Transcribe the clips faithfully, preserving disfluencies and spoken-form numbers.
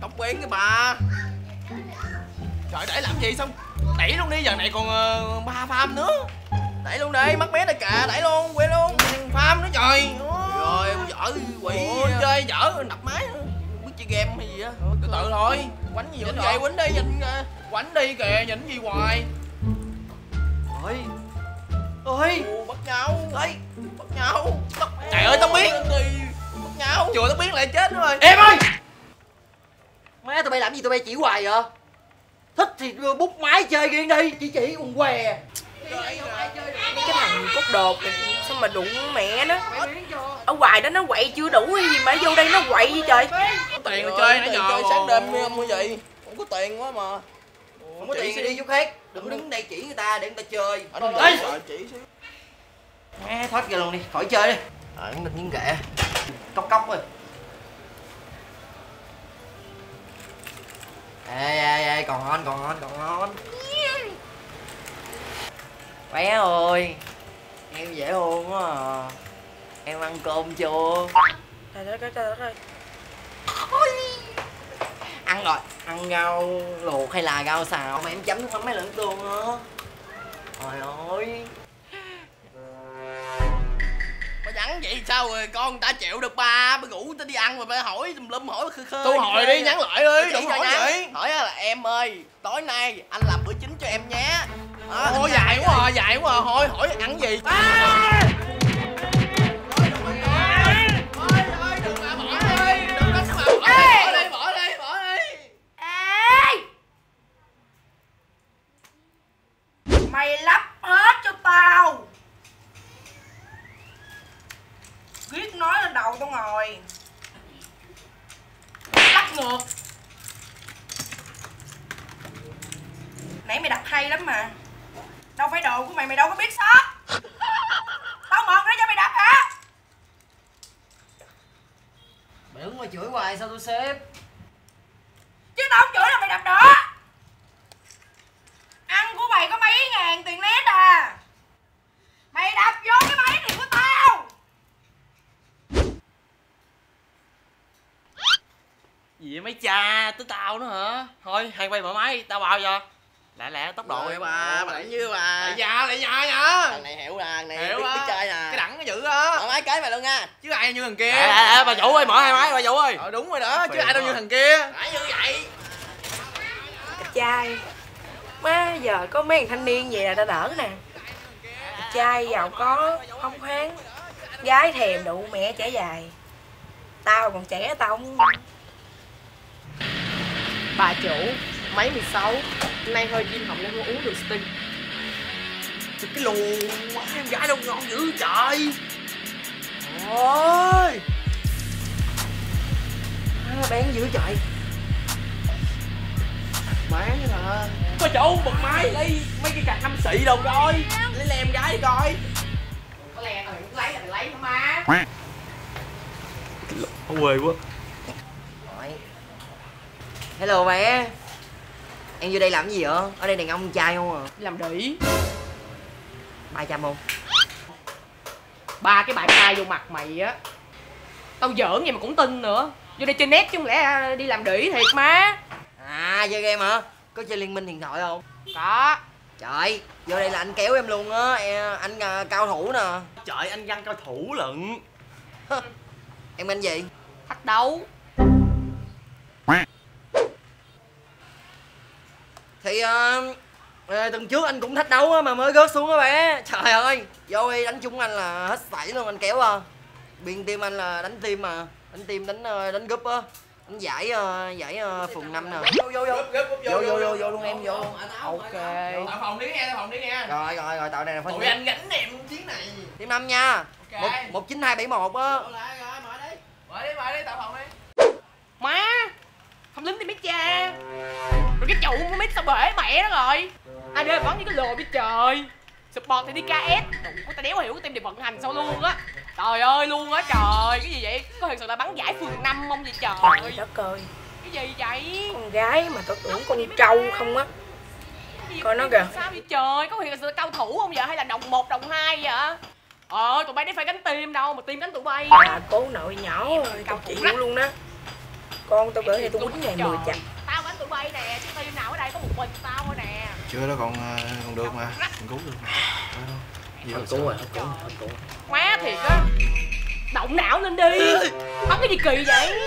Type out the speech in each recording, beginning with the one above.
Tóc quen cái bà. Trời, để làm gì xong đẩy luôn đi, giờ này còn uh, ba farm nữa. Đẩy luôn đi, mắc mé này cả, đẩy luôn, quê luôn. Farm nữa trời. Rồi giỡn quỷ. Ôi, chơi giỡn đập máy. Biết chơi game hay gì á. Tự tự thôi. Quánh gì vậy? Nhìn vậy quánh đi, nhìn quánh đi kìa, nhìn gì hoài. Ôi. Ôi, bắt nhau. Ê, bắt nhau. Trời ơi, tao biết. Bắt nhau. Chừa tao biết lại chết nữa rồi. Em ơi. Má tụi bay làm gì tụi bay chỉ hoài vậy? Thích thì đưa bút máy chơi riêng đi, chỉ chỉ còn què. Cái thằng cốt đột này sao mà đụng mẹ nó. Ở ngoài đó nó quậy chưa đủ gì mà vô đây nó quậy gì trời. Có tiền mà chơi nó chơi sáng đêm như không vậy. Không có tiền quá mà. Không có tiền thì đi chỗ khác. Đừng đứng đây chỉ người ta để người ta chơi. Má thoát ra luôn đi, khỏi chơi đi. Ờ, cũng đừng những kệ. Cóc cóc rồi. Ê, ê, ê, còn ngon, còn ngon, còn ngon. Bé ơi, em dễ thương quá à. Em ăn cơm chưa? Trời đất ơi, trời đất ơi. Ăn rồi, ăn rau luộc hay là rau xào mà em chấm nước mắm mấy lẫn tương hả? Trời ơi. Mà nhắn vậy sao rồi con người ta chịu được ba, mới rủ ta đi ăn rồi phải hỏi tùm lum hỏi khơi khơi. Tôi hỏi đi, nhắn lại đi, đừng hỏi vậy. Hỏi là em ơi, tối nay anh làm bữa chính cho em nhé. Ôi dài quá à, dài quá à, thôi hỏi ăn gì. Mày lắp hết cho tao. Ghét nói lên đầu tao ngồi. Lắp ngược. Nãy mày đặt hay lắm mà. Đâu phải đồ của mày, mày đâu có biết sót. Tao mượn nó cho mày đặt hả? Mày đứng ngoài chửi hoài sao tôi xếp? Chứ tao không chửi là mày đặt nữa. Ăn của mày có mấy ngàn tiền nét à. Mày đập vô cái máy này của tao. Gì vậy mấy cha, tới tao nữa hả? Thôi hai bay mở máy, tao vào giờ. Lẹ lẹ tốc độ vậy bà, bà đẩy như bà. Lại già, lại già nha. Thằng này hiểu ra, thằng này hiểu biết, biết chơi nè. Cái đẳng nó dữ á. Mở máy kế mày luôn nha. Chứ ai như thằng kia. Lẹ lẹ bà Vũ ơi, mở hai máy bà Vũ ơi. Ờ đúng rồi đó, chứ ai đâu như thằng kia. Phải như vậy. Trai. Má giờ có mấy thằng thanh niên vậy là ta đỡ nè. Trai giàu có, không khoáng. Gái thèm đụ mẹ trẻ dài. Tao còn trẻ tao không. Bà chủ mấy mười sáu nay hơi chim hồng nên không uống được sting. Trời cái lù quá em gái đâu ngon dữ trời. Ôi nó bán dữ trời. Bán hả? Có chỗ bật máy đi. Mấy cái cạc năm xị đâu rồi. Lấy lem gái đi coi. Có lem rồi cũng lấy là mày lấy hả má. Cái lù quê quá. Hello bé. Em vô đây làm gì vậy? Ở đây đàn ông trai không à? Làm đĩ. ba trăm không? Ba cái bài trai vô mặt mày á. Tao giỡn vậy mà cũng tin nữa. Vô đây chơi nét chứ không lẽ đi làm đĩ thiệt má. À chơi game hả? Có chơi Liên Minh Huyền Thoại không? Có. Trời, vô đây là anh kéo em luôn á. Anh cao thủ nè. Trời, anh văn cao thủ lận. Em anh gì? Thách đấu. Thì uh, tuần trước anh cũng thách đấu á mà mới rớt xuống á bé. Trời ơi, vô đi đánh chung anh là hết sảy luôn, anh kéo à. Biên team anh là đánh team mà, đánh team đánh đánh group á, đánh giải giải phường năm nè. Vô vô vô. Vô vô vô vô luôn em vô. Ok. Tạo phòng đi nghe, phòng đi nghe. Rồi rồi rồi tạo này là phải. Tụi anh gánh em chiến này. Team năm nha. Ok. một chín hai bảy một á. Rồi mở đi. Mở đi, mở đi, tạo phòng đi. Má. Không lính đi mấy cha. Rồi cái trụ của mít sao bể mẹ nó rồi. Ai đê vẫn như cái lồ biết trời. Support thì đi ca ét. Ủa tao đéo hiểu cái team này vận hành sao luôn á. Trời ơi luôn á trời. Cái gì vậy? Có thật sự là bắn giải phường năm không vậy trời? Trời đất ơi. Cái gì vậy? Con gái mà tao tưởng con trâu không á. Coi nó kìa. Sao vậy trời? Có thật sự là cao thủ không vậy? Hay là đồng một, đồng hai vậy? Ờ tụi bay đấy phải gánh team đâu. Mà team gánh tụi bay. Là cô nội nhỏ. Cao thủ luôn đó. Con tao gửi thì tao quýnh ngày mười chặt. Tao bánh tụi bay nè, chứ tao đi nào ở đây có một mình tao thôi nè. Chưa đó còn còn được mà, còn cứu được mà. Không cứu rồi, không cứu, không cứu. Má thiệt á. Động não lên đi. Bắn cái gì kỳ vậy?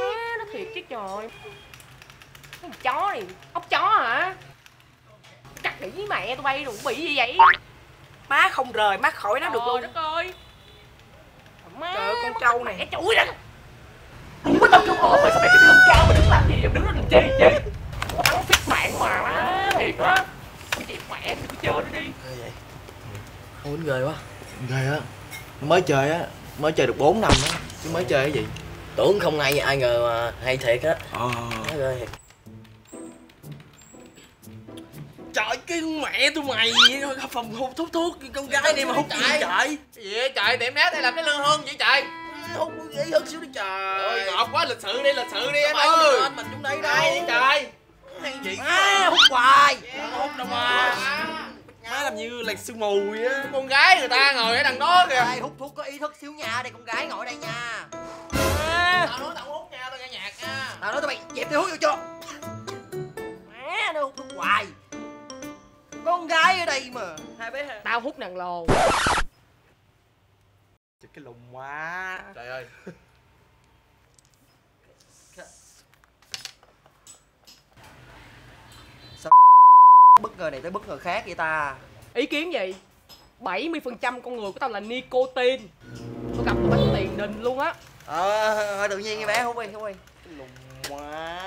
Má nó thiệt chứ trời. Cái chó này, ốc chó hả? Cắt đĩ với mẹ tụi bay rồi cũng bị gì vậy? Má không rời má khỏi nó được luôn. Trời đất ơi. Má, trời ơi con trâu này. Cái chuỗi đó. Mày có tao trâu ồn mày sao mày cứ đứng cao mà đứng làm gì vậy? Đứng đó làm chi vậy? Tao phít mạng mà má thiệt á. Cái gì mẹ cứ chơi nó đi. Thôi vậy. Con quýnh ghê quá. Ghê á. Mới chơi á, mới chơi được bốn năm á. Chứ mới chơi cái gì? Tưởng không ai ai ngờ mà hay thiệt á. Ờ. Ghê thiệt. Trời cái mẹ tụi mày vậy phòng hút thuốc thuốc con gái này mà hút gì trời? Gì vậy trời? Tiệm nát đây làm cái lương hương vậy trời? Hút dễ hơn xíu đi trời. Ôi ngọt quá, lịch sự đi, lịch sự đi em ơi. Mình trong đây đây trời. Hay gì? Má hút hoài. Hút đâu mà. Má làm như là sương mù á. Con gái người ta ngồi ở đằng đó kìa. Ai hút thuốc có ý thức xíu nha, đây con gái ngồi đây nha. Tao nói tao hút nha, tao nghe nhạc nha. Tao nói tụi mày dẹp đi hút vô cho. Má nó hút hoài. Con gái ở đây mà hai bé hả? Tao hút nàng lồ. Trời cái lùng quá. Trời ơi. Sao bất ngờ này tới bất ngờ khác vậy ta? Ý kiến gì? bảy mươi phần trăm con người của tao là nicotine. Tao gặp tụi bánh tiền đình luôn á. Ờ, à, tự nhiên nghe bé hút đi, hút đi. Cái lùng quá.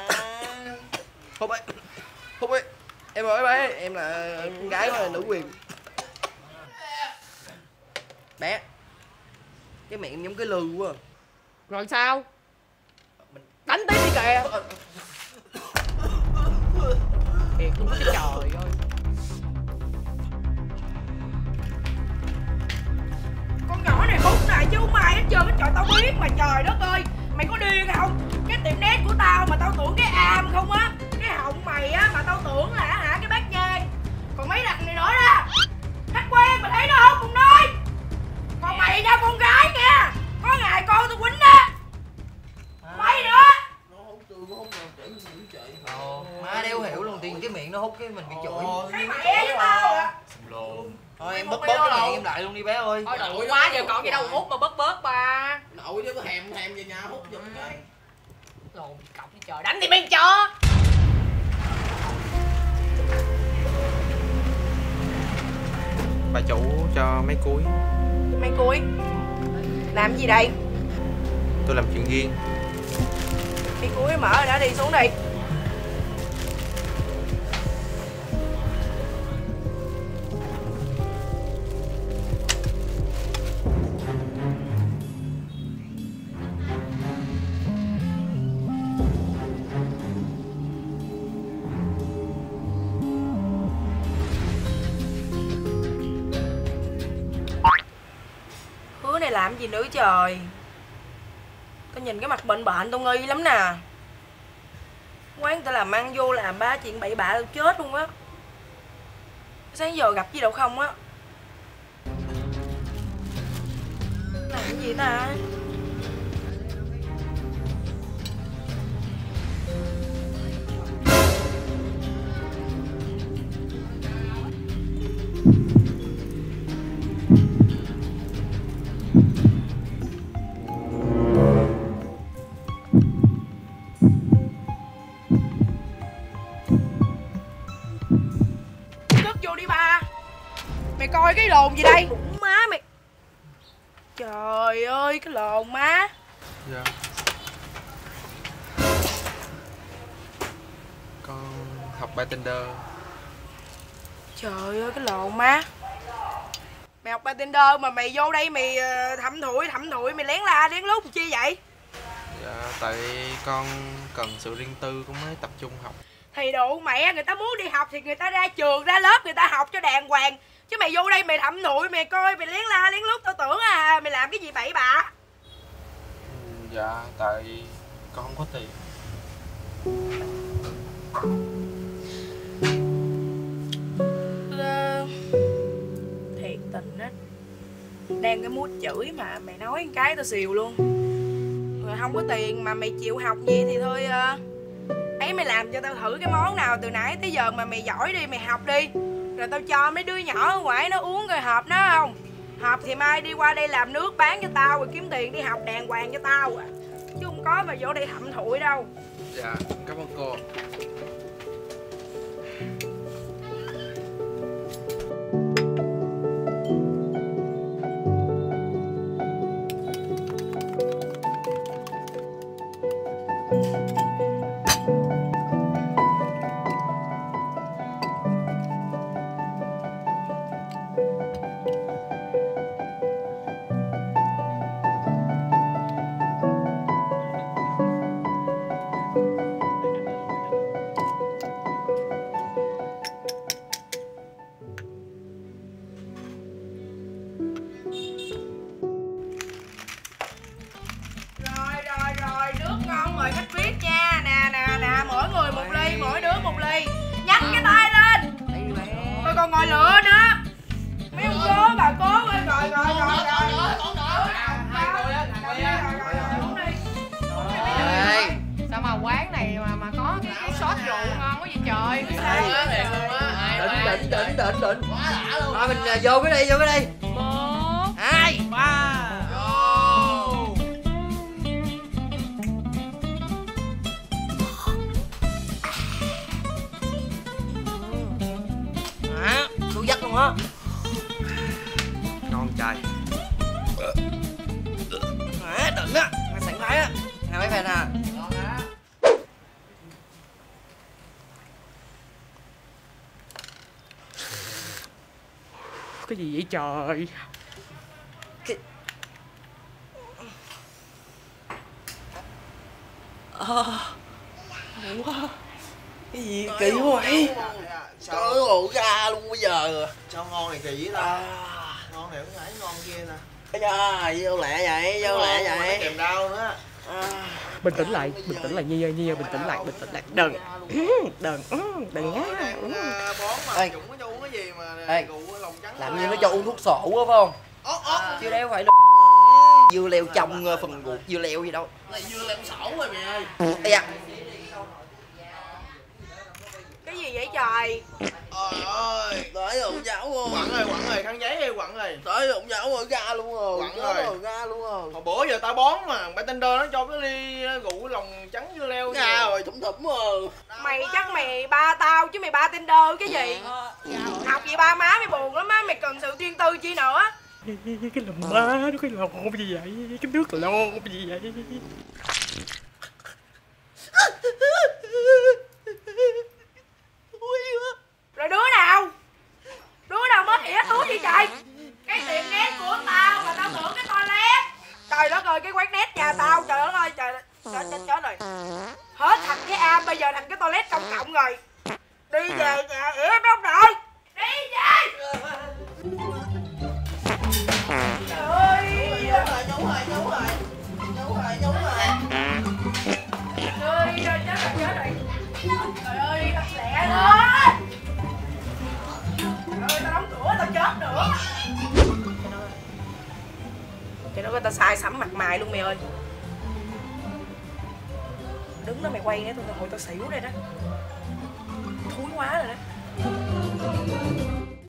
Hút đi. Hút đi. Em ơi bé, em là con gái mà nữ quyền. Bé. Cái miệng em giống cái lừ quá. Rồi sao? Mình đánh tiếp đi kìa. Thiệt luôn cái trời ơi. Con nhỏ này hút này chứ không ai hết trơn hết trời tao biết mà trời đất ơi. Mày có điên không? Cái tiệm nét của tao mà tao tưởng cái am không á. Cái họng mày á mà tao tưởng là hả cái bát nhang. Còn mấy đằng này nữa đó. Khách quen mà thấy nó không cũng nói. Còn mày nha con gái nha. Có ngày con tao quýnh á. Mày nữa. Nó hút tôi nó hút nào chảy mũi chạy. Má đéo hiểu luôn tiền cái miệng nó hút cái mình bị chửi. Cái mẹ với tao à. Thôi em bớt bớt cái miệng em lại luôn đi bé ơi. Thôi đợi quá giờ còn cái đâu hút mà bớt bớt ba. Nội chứ thèm thèm về nhà hút giùm cái. Lồn cọc đi trời đánh đi men cho. Bà chủ cho mấy cuối. Mấy cuối? Làm gì đây? Tôi làm chuyện riêng. Mấy cuối mở rồi đó, đi xuống đi. Làm gì nữa trời. Tao nhìn cái mặt bệnh bệnh tao nghi lắm nè. Quán tao làm ăn vô làm ba chuyện bậy bạ tao chết luôn á. Sáng giờ gặp gì đâu không á. Làm gì ta? Coi cái lồn gì đây? Má mày. Trời ơi cái lồn má. Dạ. Con học bartender. Trời ơi cái lồn má. Mày học bartender mà mày vô đây mày thẩm thủi thẩm thủi mày lén la lén lút chi vậy? Dạ tại con cần sự riêng tư con mới tập trung học. Thì đủ mẹ người ta muốn đi học thì người ta ra trường ra lớp người ta học cho đàng hoàng. Chứ mày vô đây mày thẩm nội mày coi mày lén la lén lút tao tưởng à mày làm cái gì bậy bạ. Dạ tại con không có tiền. Là... thiệt tình á. Đang cái mút chửi mà mày nói cái tao xìu luôn. rồi không có tiền mà mày chịu học gì thì thôi à, ấy mày làm cho tao thử cái món nào từ nãy tới giờ mà mày giỏi đi, mày học đi, rồi tao cho mấy đứa nhỏ ở ngoài nó uống rồi hợp nó không? Hợp thì mai đi qua đây làm nước bán cho tao rồi kiếm tiền đi học đàng hoàng cho tao à. Chứ không có mà vô đây hậm thụi đâu. Dạ, cảm ơn cô. Vô cái đi, vô cái đi. Một, hai, ba. Vô. Hả? Tôi dắt luôn á. Ngon trời. Hả? Đừng á, mày sẵn thái á. Hai mấy phèn à. Ngon á. Cái gì vậy trời? Cái... À... Cái gì kỳ vậy? Trời ơi, ổ ra luôn bây giờ. Sao ngon này kỳ vậy ta? À... Ngon này cũng ngấy, ngon kia nè. Trời, vô lẹ vậy, vô lẹ vậy. Nó kèm đau nữa. À... Bình tĩnh lại, bình tĩnh lại Nhi ơi, Nhi ơi, bình tĩnh lại, bình tĩnh lại. Đừng, đừng, đừng nhá. Bón mà Dũng nó cho uống cái gì mà gù lòng trắng. Làm như nó cho uống thuốc sổ quá phải không? Chứ đéo phải dưa leo trong phần ruột dưa leo gì đâu. Là dưa leo sổ rồi mày ơi. Dạ. Cái gì vậy trời? Trời ơi, tới rồi ông giáo rồi. Quặng rồi, quặng rồi, khăn giấy đi, quặng rồi. Tới rồi ông giáo rồi, ra luôn rồi. Quặng rồi, ra luôn rồi. Hồi bữa giờ tao bón mà, bartender nó cho cái ly rượu lòng trắng dưa leo ra rồi, thủng thủng rồi. Mày đó. Chắc mày ba tao chứ mày bartender cái gì? Học vậy ba má mày buồn lắm á, mày cần sự riêng tư chi nữa. Cái lòng má nó cái lộn gì vậy? Cái nước lộn gì vậy? Rồi đứa nào? Đứa nào mất đĩa túi vậy trời? Cái tiệm nét của tao mà tao tưởng cái toilet. Trời đất ơi, cái quán nét nhà tao, trời đất ơi, trời chết chết chết rồi. Hết thành cái am bây giờ thành cái toilet công cộng rồi. Đi về nhà ỉa mấy ông nội. Đi về. Trời ơi. Nhúng rồi, nhúng rồi. Nhúng rồi, nhúng rồi. Trời ơi, chết rồi, chết rồi. Trời ơi, thật lẹ thôi. Trời ơi, tao đóng cửa, tao chết nữa. Trời đất ơi, tao sai sẫm mặt mày luôn mày ơi. Đứng đó mày quay nữa, tao hồi tao xỉu đây đó. Thúi quá rồi đó.